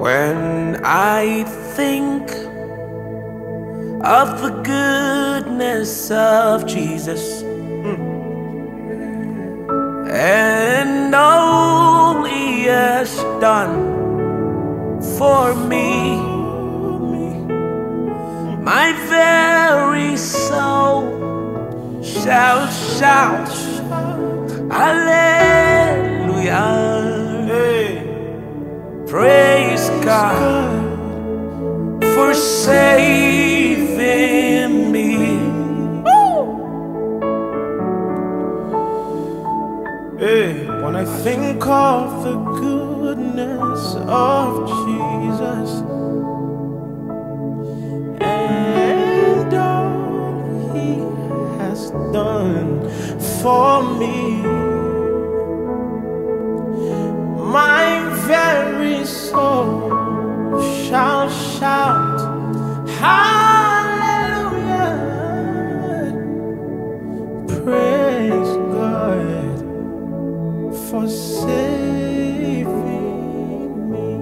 When I think of the goodness of Jesus, and all He has done for me, my very soul shall shout hallelujah. Hey. Praise God for saving me. Hey, when I think of the goodness of Jesus and all He has done for me, my very soul shall shout hallelujah. Praise God for saving me.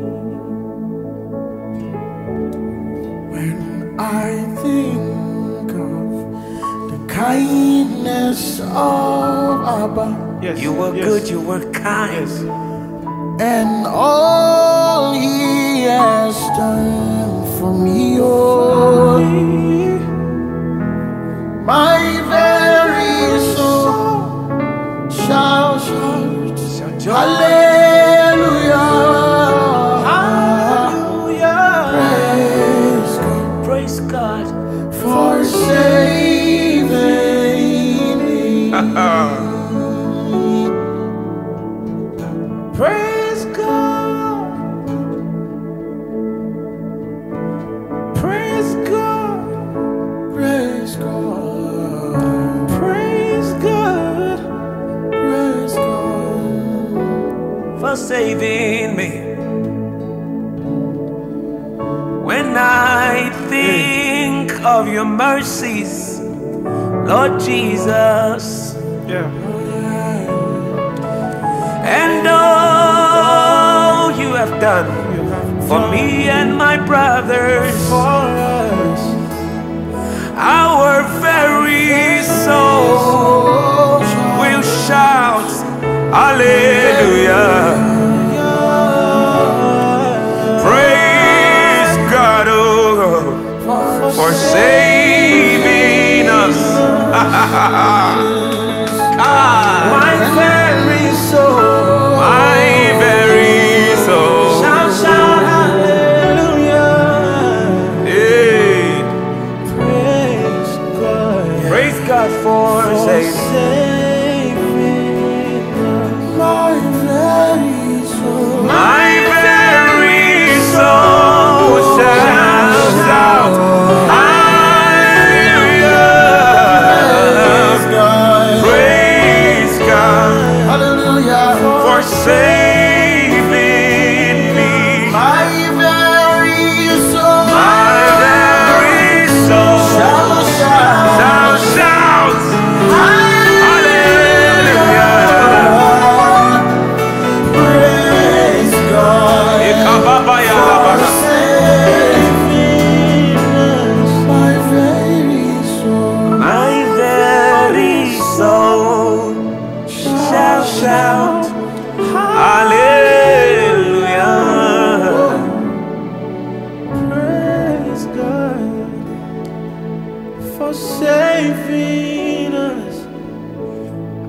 When I think of the kindness of Abba, yes, you were good, you were kind, yes, and all He has done for me, oh, my very soul shall shout hallelujah, hallelujah. Praise God, for saving me. Praise God, praise God, praise God, praise God, praise God, for saving me. When I think of your mercies, Lord Jesus, and all You have done for me and my brothers, for us, our very soul will shout hallelujah. Praise God, oh, for saving us. My very soul, my very soul shout, shout hallelujah. Hey. Praise God for saving.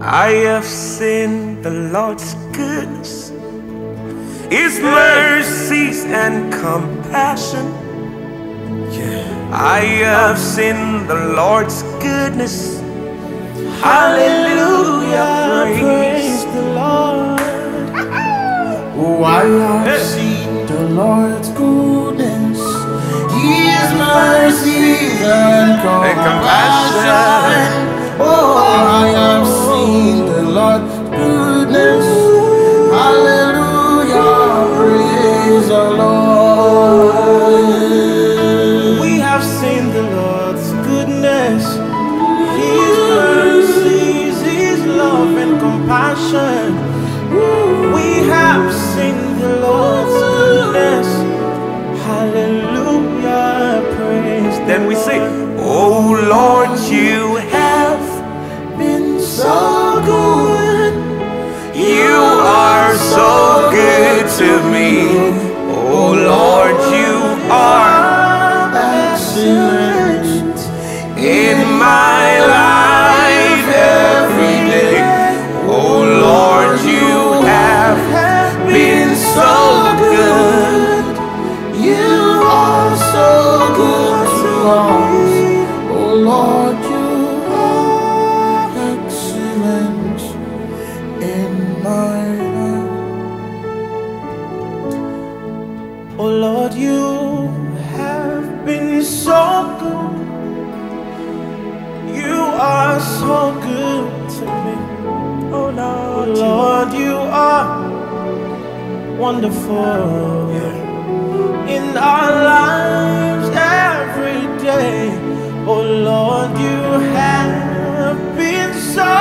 I have seen the Lord's goodness, His mercies and compassion. I have seen the Lord's goodness. Hallelujah, praise the Lord. Oh, I have seen the Lord's goodness, His mercies and compassion. Oh, I have seen the Lord's goodness. Hallelujah, praise the Lord. We have seen the Lord's goodness, His mercies, His love and compassion. We have seen the Lord's goodness. we sing, oh Lord, you have been so good. You are so good to me. Oh Lord, you are excellent in my life every day. Oh Lord, you have been so good. You are so good to us. Oh Lord, you are excellent in my life. Oh Lord, you have been so good. You are so good to me. Oh Lord, you are wonderful. Yeah. In our lives every day, oh Lord, you have been so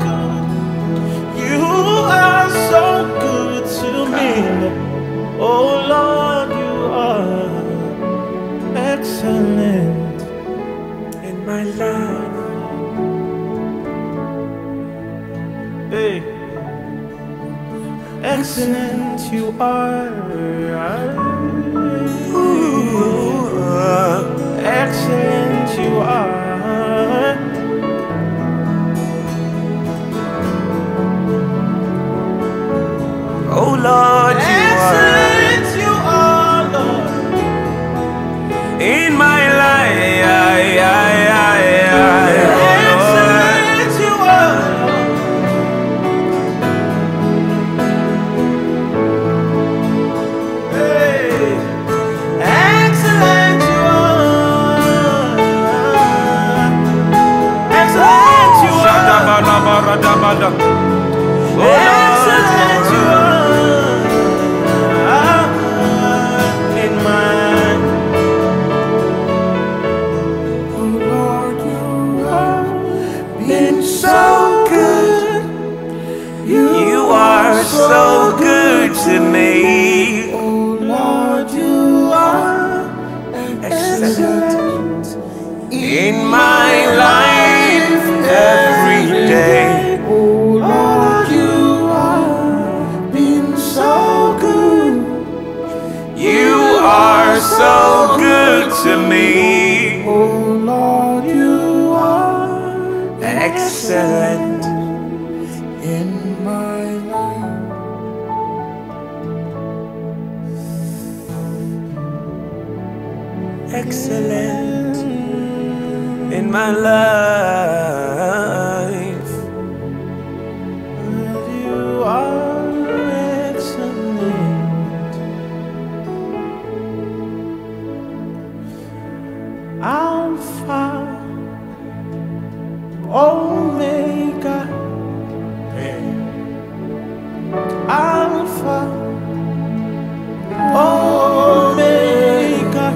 good. You are so good to me. Oh Lord, you are excellent in my life. Hey, excellent you are. Excellent you are. Oh Lord, excellent you are, Lord, in my life. Excellent you are. Hey. So good to me. Oh Lord, you are excellent in my life every day. Oh Lord, you are been so good. You are so good to me. Oh Lord, you are excellent in my life. Excellent in my life. You are excellent. Alpha, Omega. Alpha, Omega.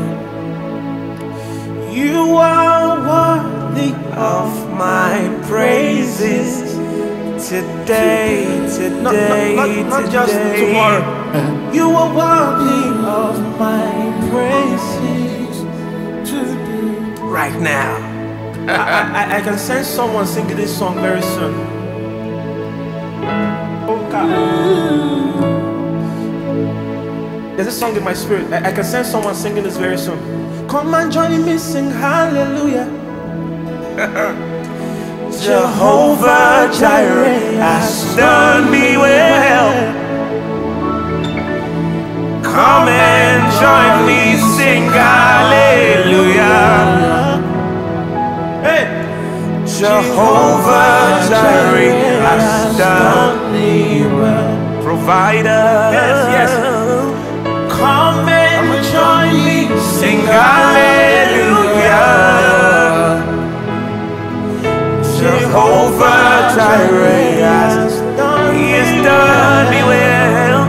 You are worthy of my praises today, not just tomorrow. You are worthy of my praises today. Right now. I can sense someone singing this song very soon. Okay. There's a song in my spirit. I can sense someone singing this very soon. Come and join me, sing hallelujah. Jehovah Jireh has done me well. Come and join me, sing hallelujah. Hey. Jehovah Jireh has done me well. Provider. Yes, yes. Come and join me, sing hallelujah. Jehovah Jireh has done me well.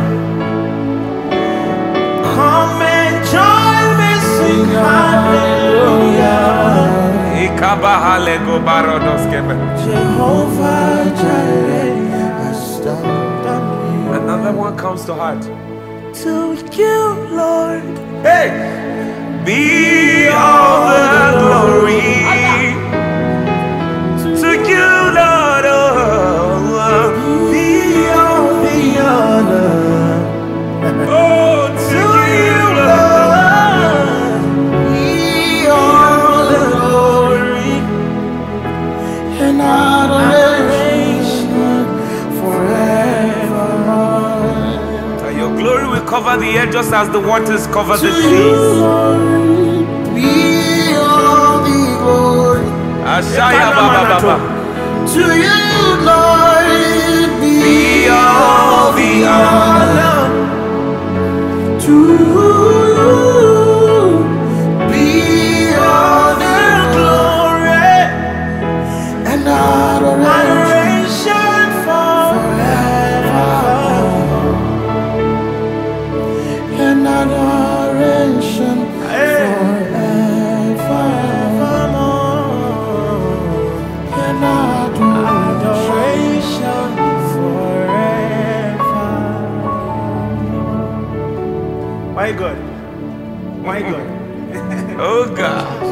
Come and join me, sing hallelujah. Jehovah Jireh has done me well. Another one comes to heart. To you, Lord. Hey! Be all the cover the earth just as the waters cover the seas. Be all the glory. Ashaya Baba Baba. To you, Lord, be all the honor. To you, be all the glory and adoration forever. And adoration forever. Adoration forever. My God. My God. Oh God.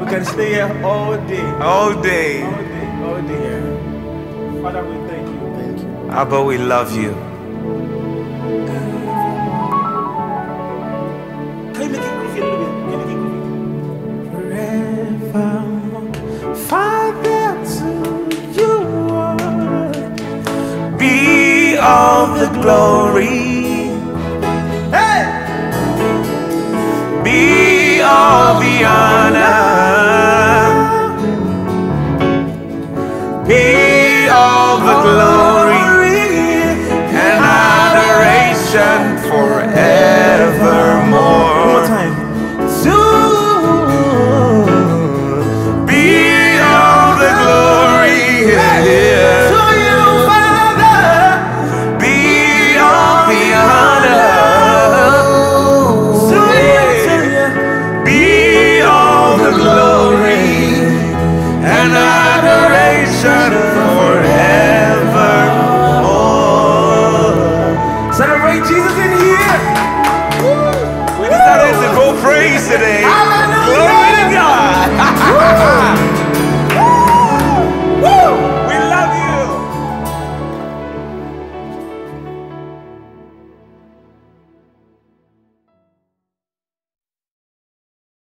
We can stay here all day. All day. All day. All day. Father, we thank you. Thank you. Abba, we love you. Can you make it groovy a little bit? Can you make it groovy? Forevermore. Father. Be all the glory. Hey! Be all the honor.